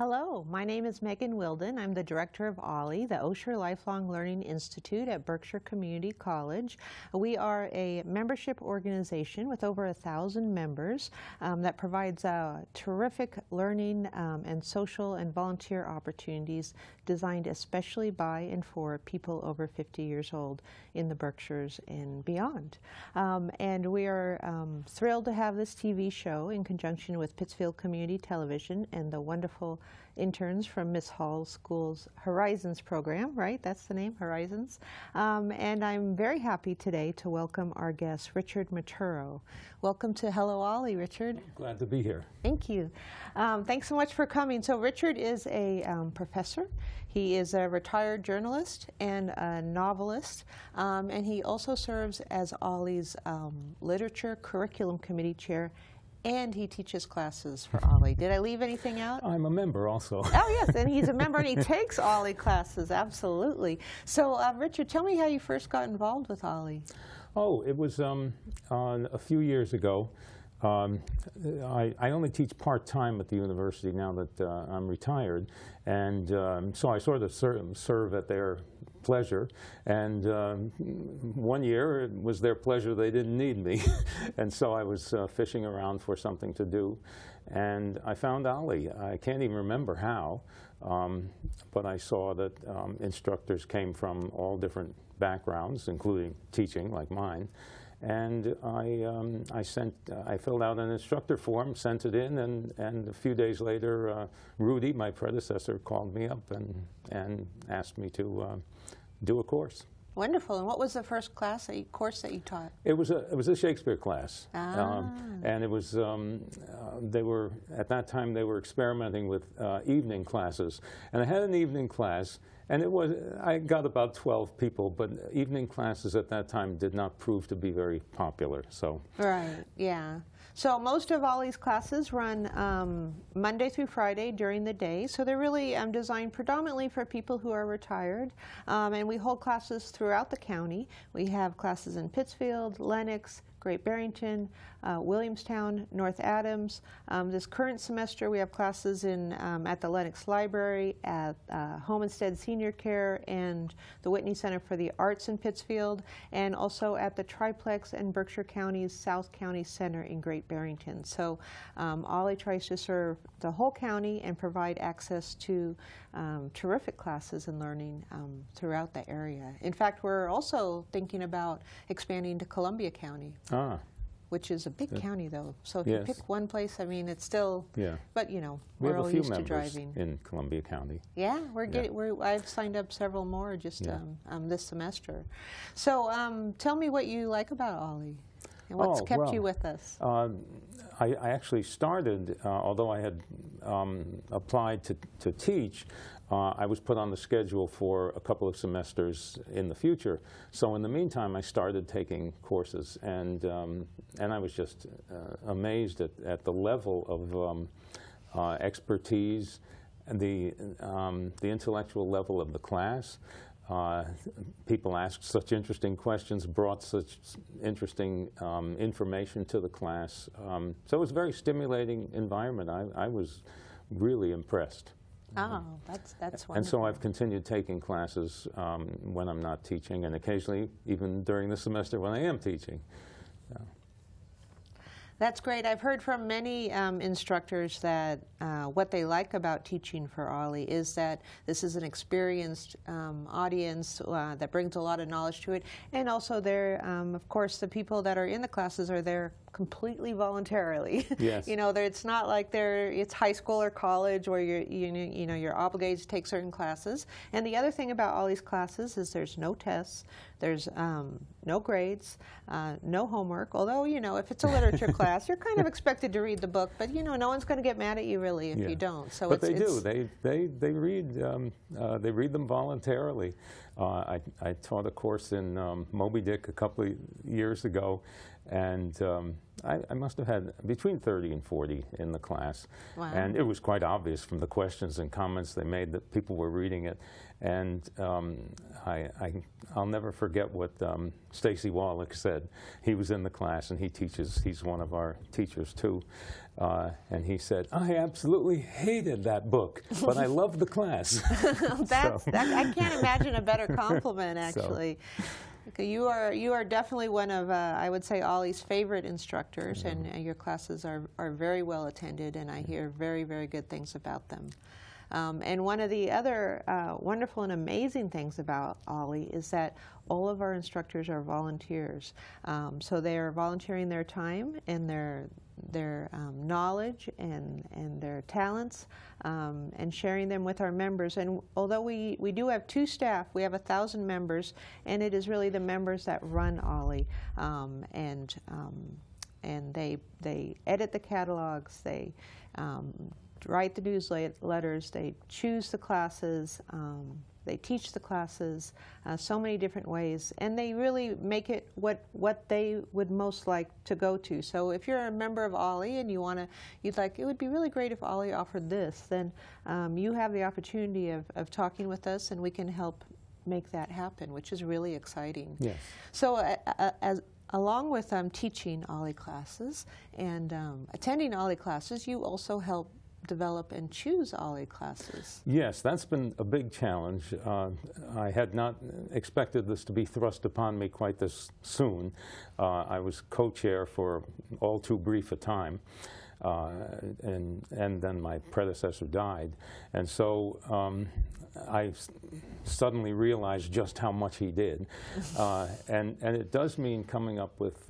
Hello, my name is Megan Wilden. I'm the director of Aulis, the Osher Lifelong Learning Institute at Berkshire Community College. We are a membership organization with over 1,000 members that provides terrific learning and social and volunteer opportunities designed especially by and for people over 50 years old in the Berkshires and beyond. And we are thrilled to have this TV show in conjunction with Pittsfield Community Television and the wonderful interns from Miss Hall School's Horizons program, right? That's the name, Horizons. And I'm very happy today to welcome our guest, Richard Matturro. Welcome to Hello Ollie, Richard. Glad to be here. Thank you. Thanks so much for coming. So Richard is a professor. He is a retired journalist and a novelist, and he also serves as Ollie's Literature Curriculum Committee Chair, and he teaches classes for Ollie. Did I leave anything out? I'm a member also. Oh, yes, and he's a member, and he takes Ollie classes, absolutely. So, Richard, tell me how you first got involved with Ollie. Oh, it was on a few years ago. I only teach part-time at the university now that I'm retired, and so I sort of serve at their pleasure, and one year it was their pleasure they didn't need me, and so I was fishing around for something to do, and I found Ollie. I can't even remember how, but I saw that instructors came from all different backgrounds, including teaching like mine, and I filled out an instructor form, sent it in, and a few days later, Rudy, my predecessor, called me up and asked me to do a course. Wonderful. And what was the first class course that you taught? It was a Shakespeare class, and it was they were at that time they were experimenting with evening classes, and I had an evening class. And it was, I got about 12 people, but evening classes at that time did not prove to be very popular, so. Right, yeah. So most of Ollie's classes run Monday through Friday during the day, so they're really designed predominantly for people who are retired, and we hold classes throughout the county. We have classes in Pittsfield, Lenox, Great Barrington, Williamstown, North Adams. This current semester we have classes in at the Lenox Library, at Homestead Senior Care, and the Whitney Center for the Arts in Pittsfield, and also at the Triplex and Berkshire County's South County Center in Great Barrington. So Ollie tries to serve the whole county and provide access to terrific classes and learning throughout the area. In fact, we're also thinking about expanding to Columbia County. Ah. Which is a big county, though. So if you pick one place, I mean, it's still. Yeah. But you know, we're all used to driving. We have a few members in Columbia County. Yeah, we're getting. I've signed up several more just this semester. So tell me what you like about Ollie, and what's kept you with us. I actually started, although I had applied to teach. I was put on the schedule for a couple of semesters in the future. So in the meantime, I started taking courses, and I was just amazed at the level of expertise, and the intellectual level of the class. People asked such interesting questions, brought such interesting information to the class. So it was a very stimulating environment. I was really impressed. Oh, that's wonderful. And so I've continued taking classes when I'm not teaching, and occasionally even during the semester when I am teaching. So. That's great. I've heard from many instructors that what they like about teaching for Ollie is that this is an experienced audience that brings a lot of knowledge to it, and also they're, of course, the people that are in the classes are there completely voluntarily. Yes. You know, it's not like it's high school or college where you're obligated to take certain classes. And the other thing about Ollie's classes is there's no tests. There's no grades, no homework, although, you know, if it's a literature class, you're kind of expected to read the book, but, you know, no one's going to get mad at you, really, if you don't. So but they do. They read them voluntarily. I taught a course in Moby Dick a couple of years ago, And I must have had between 30 and 40 in the class. Wow. And it was quite obvious from the questions and comments they made that people were reading it. And I'll never forget what Stacy Wallach said. He was in the class, and he teaches. He's one of our teachers, too. And he said, I absolutely hated that book, but I loved the class. I can't imagine a better compliment, actually. So. Okay, you are definitely one of, I would say, Ollie's favorite instructors, mm-hmm. and your classes are very well attended, and I hear very, very good things about them. And one of the other wonderful and amazing things about Ollie is that all of our instructors are volunteers. So they are volunteering their time and their knowledge and their talents and sharing them with our members. And although we do have two staff, we have 1,000 members, and it is really the members that run Ollie. And they edit the catalogs. They write the newsletters, they choose the classes, they teach the classes, so many different ways, and they really make it what they would most like to go to. So if you're a member of Ollie and it would be really great if Ollie offered this, then you have the opportunity of talking with us, and we can help make that happen, which is really exciting. Yes. So along with teaching Ollie classes and attending Ollie classes, you also help develop and choose Ollie classes. Yes, that's been a big challenge. I had not expected this to be thrust upon me quite this soon. I was co-chair for all too brief a time, and then my predecessor died. And so I suddenly realized just how much he did. And it does mean coming up with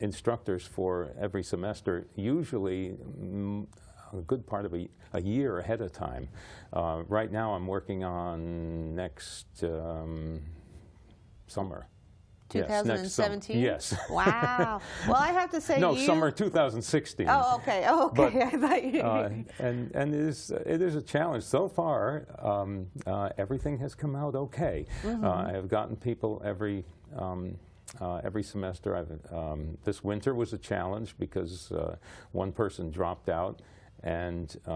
instructors for every semester, usually a good part of a year ahead of time. Right now I'm working on next summer. 2017? Yes. Wow. Well, I have to say, no, summer 2016. Oh, okay. Oh, okay. But, I thought you and it is a challenge. So far, everything has come out okay. Mm-hmm. I have gotten people every semester. This winter was a challenge because one person dropped out, and I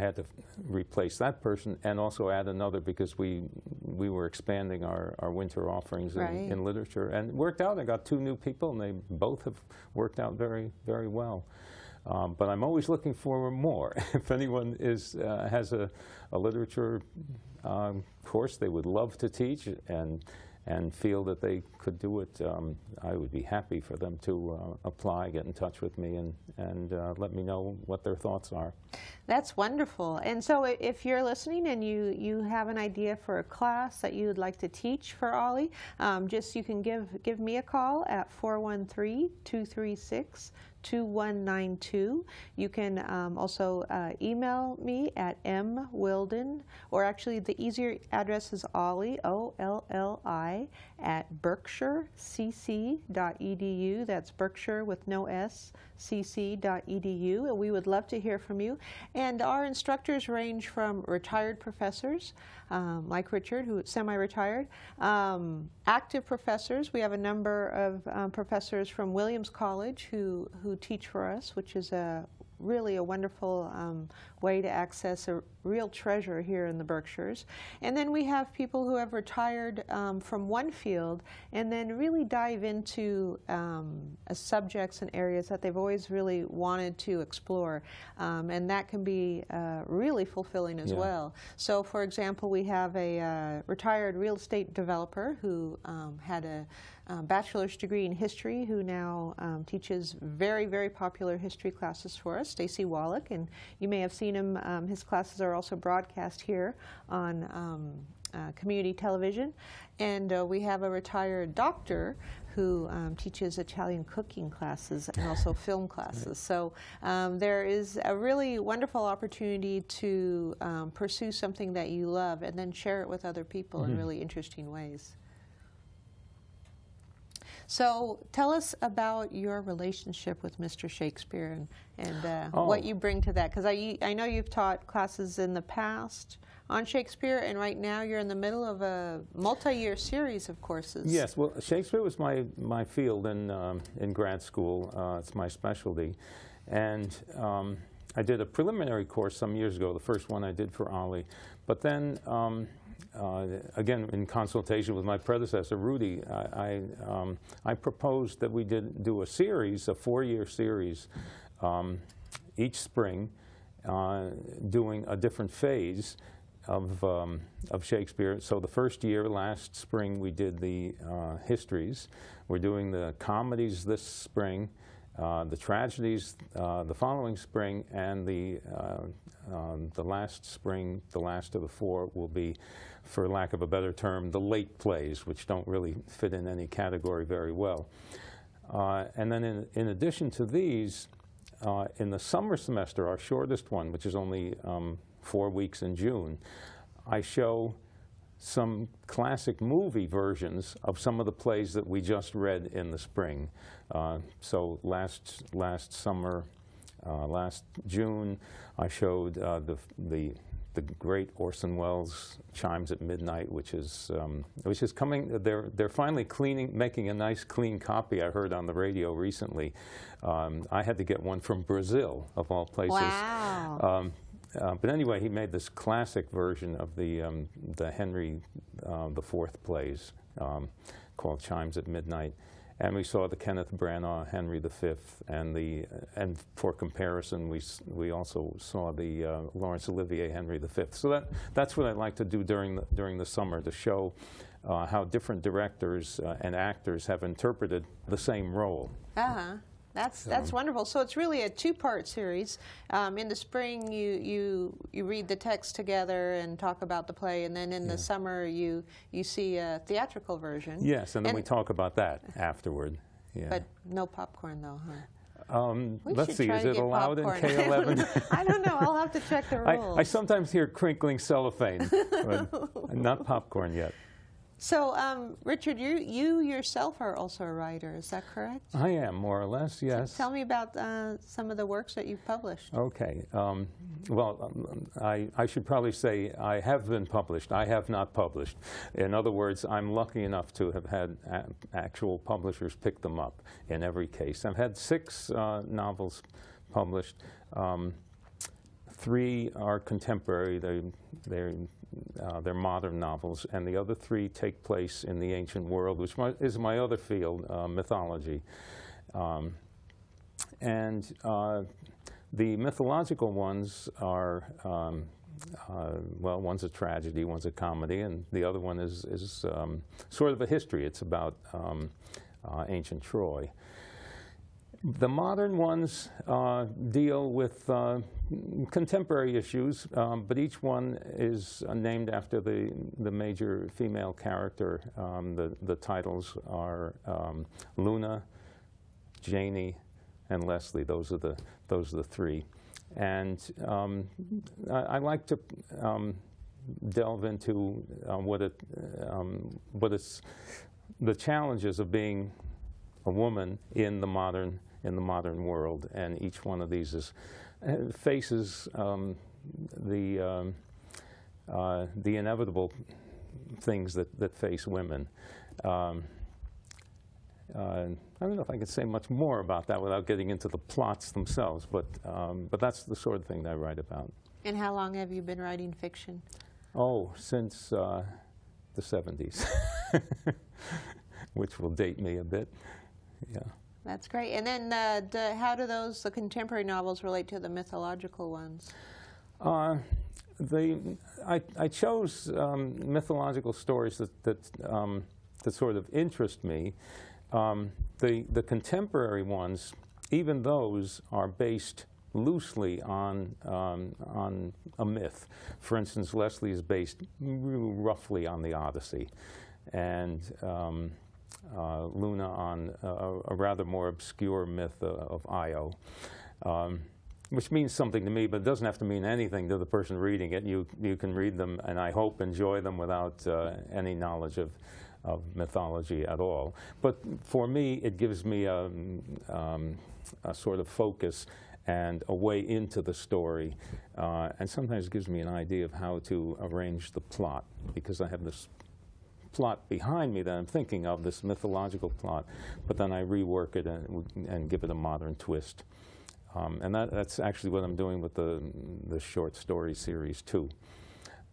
had to replace that person and also add another because we were expanding our winter offerings in literature, and it worked out. I got two new people, and they both have worked out very, very well. But I'm always looking for more. If anyone has a literature course they would love to teach and feel that they could do it, I would be happy for them to apply, get in touch with me, and let me know what their thoughts are. That's wonderful. And so if you're listening and you have an idea for a class that you would like to teach for Ollie, you can give me a call at 413-236-2192. You can also email me at mwilden, or actually the easier address is Ollie, O-L-L-I, at berkshirecc.edu. That's Berkshire with no S, cc.edu. And we would love to hear from you. And our instructors range from retired professors, like Richard, who is semi-retired, active professors. We have a number of professors from Williams College who teach for us, which is really a wonderful way to access a real treasure here in the Berkshires. And then we have people who have retired from one field and then really dive into subjects and areas that they've always really wanted to explore. And that can be really fulfilling as well. So, for example, we have a retired real estate developer who had a bachelor's degree in history, who now teaches very, very popular history classes for us, Stacy Wallach. And you may have seen him. His classes are also broadcast here on community television. And we have a retired doctor who teaches Italian cooking classes and also film classes. So there is a really wonderful opportunity to pursue something that you love and then share it with other people in really interesting ways. So tell us about your relationship with Mr. Shakespeare and what you bring to that, because I know you've taught classes in the past on Shakespeare, and right now you're in the middle of a multi-year series of courses. Yes, well, Shakespeare was my field in grad school. It's my specialty, and I did a preliminary course some years ago, the first one I did for Ollie, but then again, in consultation with my predecessor, Rudy, I proposed that we do a series, a four-year series, each spring, doing a different phase of Shakespeare. So the first year, last spring, we did the histories. We're doing the comedies this spring, the tragedies the following spring, and the last spring, the last of the four, will be, for lack of a better term, the late plays, which don't really fit in any category very well. And then in addition to these, in the summer semester, our shortest one, which is only 4 weeks in June, I show some classic movie versions of some of the plays that we just read in the spring. So last summer, last June, I showed the great Orson Welles' Chimes at Midnight, which is coming. They're finally making a nice clean copy. I heard on the radio recently. I had to get one from Brazil, of all places. Wow. But anyway, he made this classic version of the Henry IV plays called Chimes at Midnight, and we saw the Kenneth Branagh Henry V, and for comparison, we also saw the Laurence Olivier Henry V. So that's what I like to do during the summer, to show how different directors and actors have interpreted the same role. Uh-huh. That's wonderful. So it's really a two-part series. In the spring, you read the text together and talk about the play, and then in the summer, you see a theatrical version. Yes, and then we talk about that afterward. Yeah. But no popcorn, though, huh? Let's see, is it allowed popcorn in K-11? I don't know. I'll have to check the rules. I sometimes hear crinkling cellophane, but not popcorn yet. So, Richard, you yourself are also a writer, is that correct? I am, more or less, yes. So tell me about some of the works that you've published. Okay. Well, I should probably say I have been published. I have not published. In other words, I'm lucky enough to have had actual publishers pick them up in every case. I've had 6 novels published. 3 are contemporary. They're modern novels, and the other 3 take place in the ancient world, which is my other field, mythology. The mythological ones are, well, one's a tragedy, one's a comedy, and the other one is sort of a history. It's about ancient Troy. The modern ones deal with contemporary issues, but each one is named after the major female character. The titles are Luna, Janie, and Leslie. Those are the 3. And I like to delve into the challenges of being a woman in the modern world, and each one of these faces the inevitable things that face women. I don't know if I can say much more about that without getting into the plots themselves, but that's the sort of thing that I write about. And how long have you been writing fiction? Oh, since the 70s, which will date me a bit. Yeah. That's great. And then how do the contemporary novels relate to the mythological ones? I chose mythological stories that sort of interest me. The contemporary ones, even those, are based loosely on a myth. For instance, Leslie is based roughly on the Odyssey, and Luna on a rather more obscure myth of Io, which means something to me, but it doesn't have to mean anything to the person reading it. You can read them, and I hope enjoy them without any knowledge of of mythology at all. But for me, it gives me a sort of focus and a way into the story, and sometimes gives me an idea of how to arrange the plot, because I have this plot behind me that I'm thinking of, this mythological plot, but then I rework it and give it a modern twist. And that's actually what I'm doing with the short story series, too.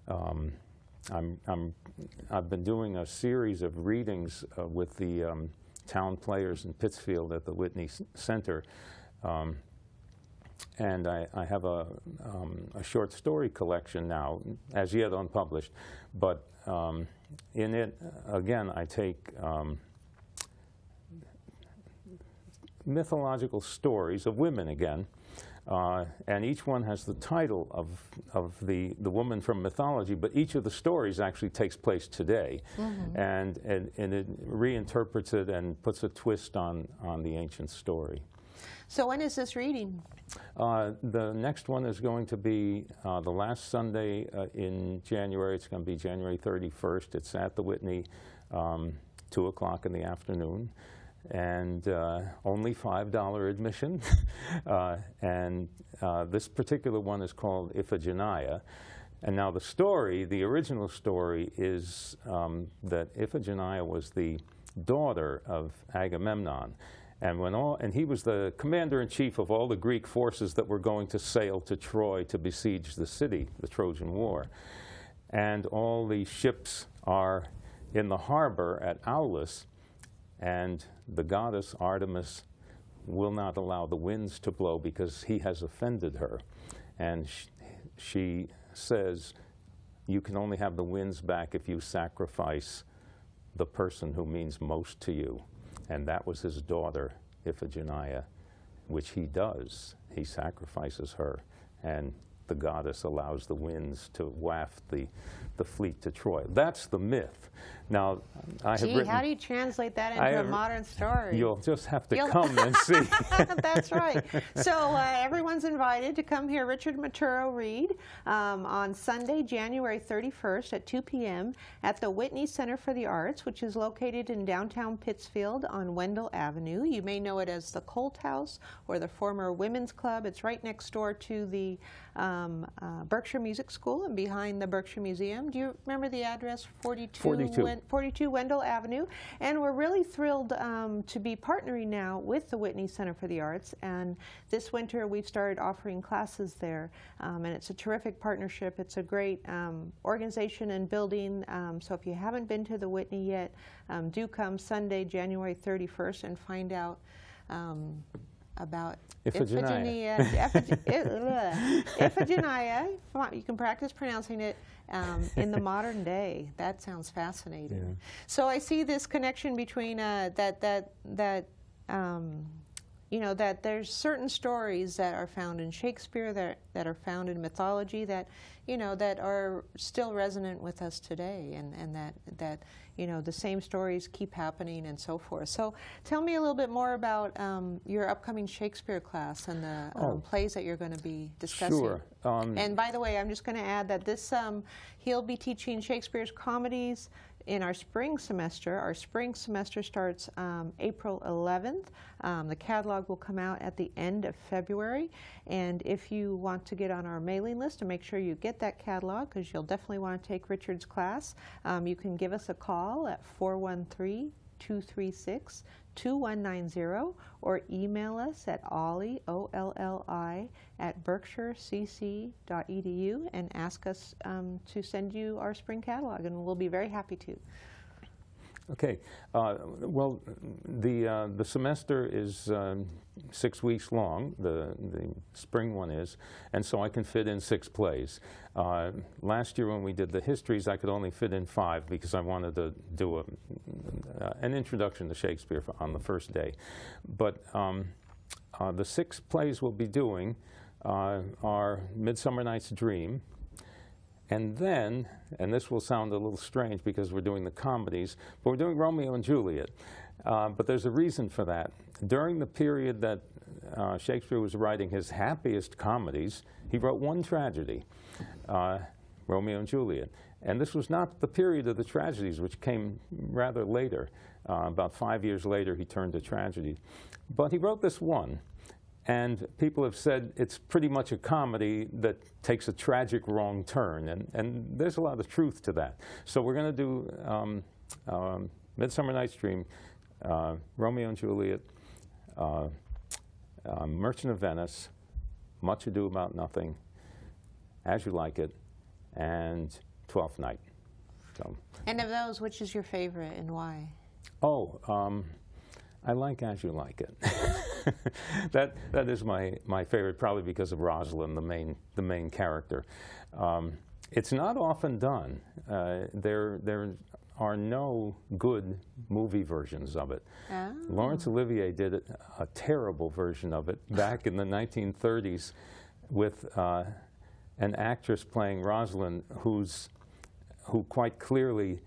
I've been doing a series of readings with the town players in Pittsfield at the Whitney Center. And I have a short story collection now, as yet unpublished. But in it, again, I take mythological stories of women again. And each one has the title of the woman from mythology, but each of the stories actually takes place today. Mm-hmm. And it reinterprets it and puts a twist on the ancient story. So when is this reading? The next one is going to be the last Sunday in January. It's going to be January 31st. It's at the Whitney, 2 o'clock in the afternoon. And only $5 admission. This particular one is called Iphigenia. And now the story, the original story, is that Iphigenia was the daughter of Agamemnon. And he was the commander-in-chief of all the Greek forces that were going to sail to Troy to besiege the city, the Trojan War. And all the ships are in the harbor at Aulis, and the goddess Artemis will not allow the winds to blow because he has offended her. And she says, you can only have the winds back if you sacrifice the person who means most to you. And that was his daughter, Iphigenia, which he does. He sacrifices her, and the goddess allows the winds to waft the fleet to Troy. That's the myth. Now, I have written, how do you translate that into a modern story? You'll just have to come and see. That's right. So everyone's invited to come here. Richard Matturro read on Sunday, January 31st at 2 p.m. at the Whitney Center for the Arts, which is located in downtown Pittsfield on Wendell Avenue. You may know it as the Colt House or the former Women's Club. It's right next door to the Berkshire Music School and behind the Berkshire Museum. Do you remember the address? 42 Wendell Avenue. And we're really thrilled to be partnering now with the Whitney Center for the Arts. And this winter we've started offering classes there. And it's a terrific partnership. It's a great organization and building. So if you haven't been to the Whitney yet, do come Sunday, January 31st and find out about Iphigenia. Iphigenia. You can practice pronouncing it in the modern day. That sounds fascinating. Yeah. So I see this connection between you know, that there's certain stories that are found in Shakespeare, that are found in mythology, that, you know, that are still resonant with us today, and that you know, the same stories keep happening and so forth. So tell me a little bit more about your upcoming Shakespeare class and the plays that you're going to be discussing. Sure. And by the way, I'm just going to add that this he'll be teaching Shakespeare's comedies in our spring semester. Our spring semester starts April 11th. The catalog will come out at the end of February. And if you want to get on our mailing list and make sure you get that catalog, because you'll definitely want to take Richard's class, you can give us a call at 413-236-2190 or email us at olli, O-L-L-I, at berkshirecc.edu and ask us to send you our spring catalog, and we'll be very happy to. Okay. Well, the semester is 6 weeks long, the spring one is, and so I can fit in 6 plays. Last year when we did the histories, I could only fit in 5 because I wanted to do an introduction to Shakespeare on the first day. But the 6 plays we'll be doing are Midsummer Night's Dream, and then, and this will sound a little strange because we're doing the comedies, but we're doing Romeo and Juliet. But there's a reason for that. During the period that Shakespeare was writing his happiest comedies, he wrote 1 tragedy. Romeo and Juliet. And this was not the period of the tragedies, which came rather later. About 5 years later, he turned to tragedy. But he wrote this one. And people have said it's pretty much a comedy that takes a tragic wrong turn. And there's a lot of truth to that. So we're going to do Midsummer Night's Dream, Romeo and Juliet, Merchant of Venice, Much Ado About Nothing, As You Like It, and Twelfth Night. So. And of those, which is your favorite and why? Oh, I like As You Like It. That is my favorite, probably because of Rosalind, the main character. It's not often done. There are no good movie versions of it. Oh. Laurence Olivier did a terrible version of it back in the 1930s with an actress playing Rosalind, who quite clearly,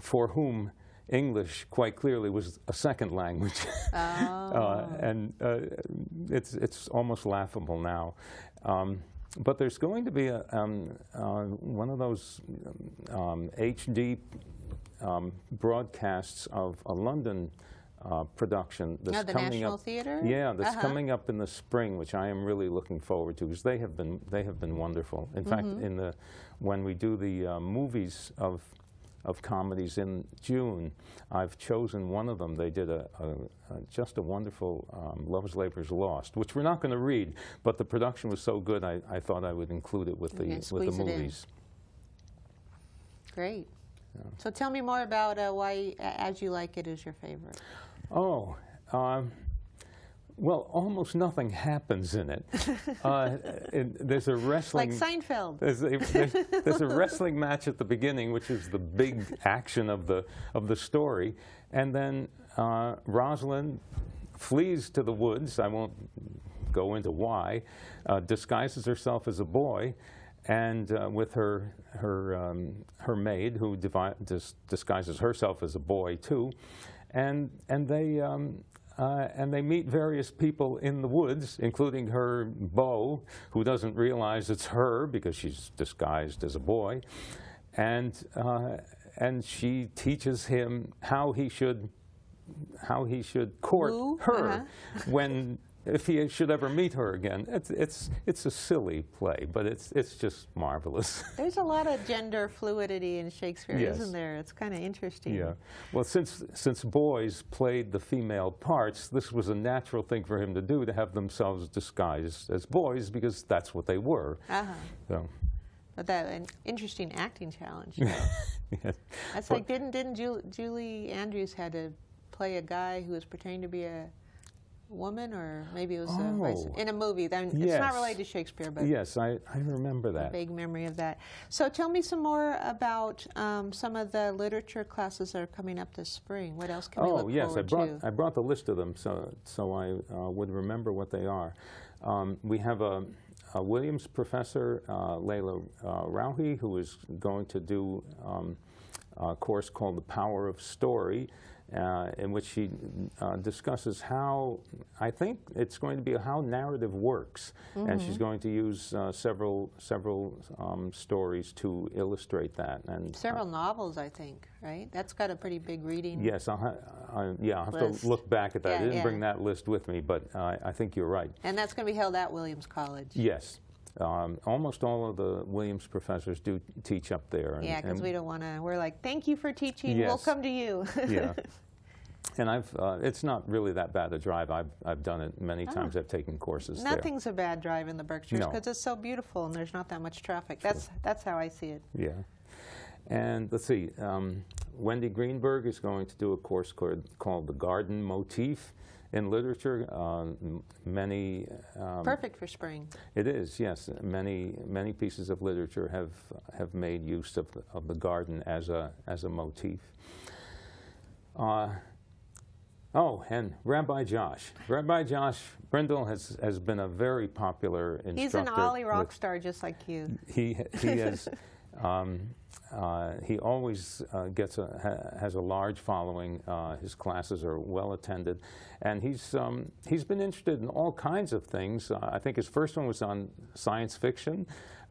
for whom English quite clearly was a second language. Oh. It's almost laughable now. But there's going to be a, one of those HD broadcasts of a London production that's the coming National up. Theater? Yeah, that's coming up in the spring, which I am really looking forward to, because they have been wonderful. In fact, in the when we do the movies of comedies in June, I've chosen one of them. They did just a wonderful Love's Labor's Lost, which we're not going to read, but the production was so good I thought I would include it with the movies. Great. Yeah. So tell me more about why As You Like It is your favorite. Oh, well, almost nothing happens in it. There's a wrestling... Like Seinfeld. There's a wrestling match at the beginning, which is the big action of the story. And then Rosalind flees to the woods. I won't go into why. Disguises herself as a boy, and with her maid, who disguises herself as a boy too. And they meet various people in the woods, including her beau, who doesn't realize it's her because she's disguised as a boy, and she teaches him how he should court Ooh. Her when if he should ever meet her again. It's a silly play, but it's just marvelous. There's a lot of gender fluidity in Shakespeare, yes. Isn't there? It's kind of interesting. Yeah. Well, since boys played the female parts, this was a natural thing for him to do, to have themselves disguised as boys, because that's what they were. So. But that an interesting acting challenge. Yes. That's but like didn't Julie Andrews had to play a guy who was pretending to be a woman, or maybe it was in a movie. Then yes. It's not related to Shakespeare, but yes, I remember that. A vague memory of that. So tell me some more about some of the literature classes that are coming up this spring. What else can we look forward to? Oh yes, I brought the list of them, so I would remember what they are. We have a Williams professor, Layla Rauhi, who is going to do a course called The Power of Story, in which she discusses how, I think it's going to be how narrative works. Mm-hmm. And she's going to use several stories to illustrate that. And several novels, I think, right? That's got a pretty big reading. Yes, I'll have to look back at that. I didn't bring that list with me, but I think you're right. And that's going to be held at Williams College. Yes. Almost all of the Williams professors do teach up there. And, yeah, because we don't want to, we're like, thank you for teaching, yes. We'll come to you. Yeah. And I've, it's not really that bad a drive. I've done it many times. I've taken courses Nothing's there. A bad drive in the Berkshires, because it's so beautiful and there's not that much traffic. That's how I see it. Yeah. And let's see, Wendy Greenberg is going to do a course called The Garden Motif in Literature. Many perfect for spring. It is, yes. Many pieces of literature have made use of the garden as a motif. And Rabbi Josh. Rabbi Josh Brindle has been a very popular instructor. He's an Ollie rock star, just like you. He has He always has a large following. His classes are well attended, and he's been interested in all kinds of things. I think his first one was on science fiction.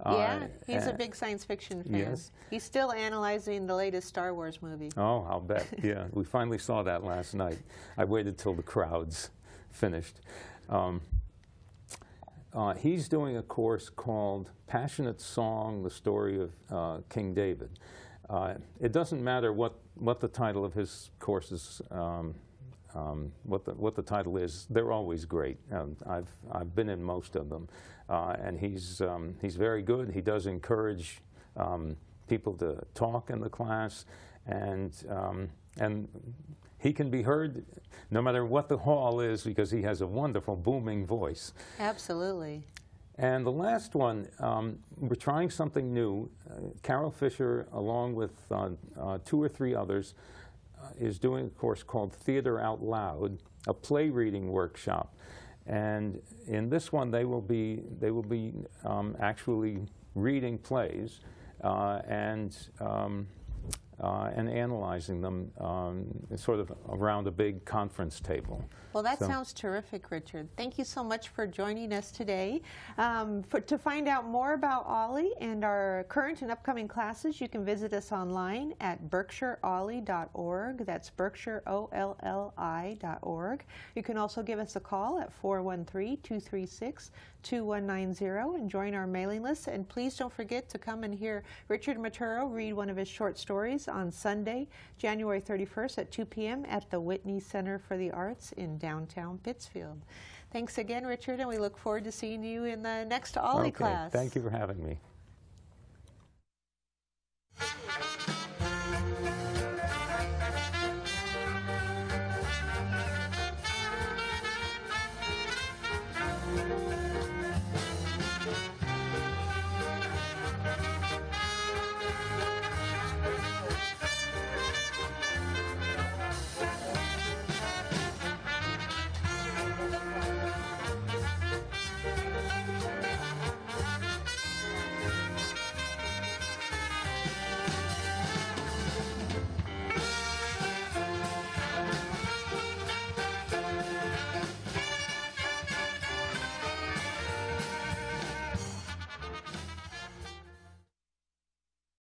Yeah, he's a big science fiction fan. Yes. He's still analyzing the latest Star Wars movie. Oh, I'll bet. Yeah, we finally saw that last night. I waited till the crowds finished. He's doing a course called Passionate Song, the Story of King David. It doesn't matter what the title of his courses, what the title is, they're always great. I've been in most of them, and he's very good. He does encourage people to talk in the class, and he can be heard no matter what the hall is because he has a wonderful booming voice. Absolutely. And the last one, we're trying something new. Carol Fisher, along with 2 or 3 others, is doing a course called Theater Out Loud, a play reading workshop. And in this one, they will be actually reading plays and analyzing them sort of around a big conference table. Well, that sounds terrific, Richard. Thank you so much for joining us today. To find out more about Ollie and our current and upcoming classes, you can visit us online at berkshireolli.org. That's berkshireolli.org. You can also give us a call at 413-236-2190 and join our mailing list. And please don't forget to come and hear Richard Matturro read one of his short stories on Sunday, January 31st at 2 p.m. at the Whitney Center for the Arts in downtown Pittsfield. Thanks again, Richard, and we look forward to seeing you in the next Ollie class. Thank you for having me.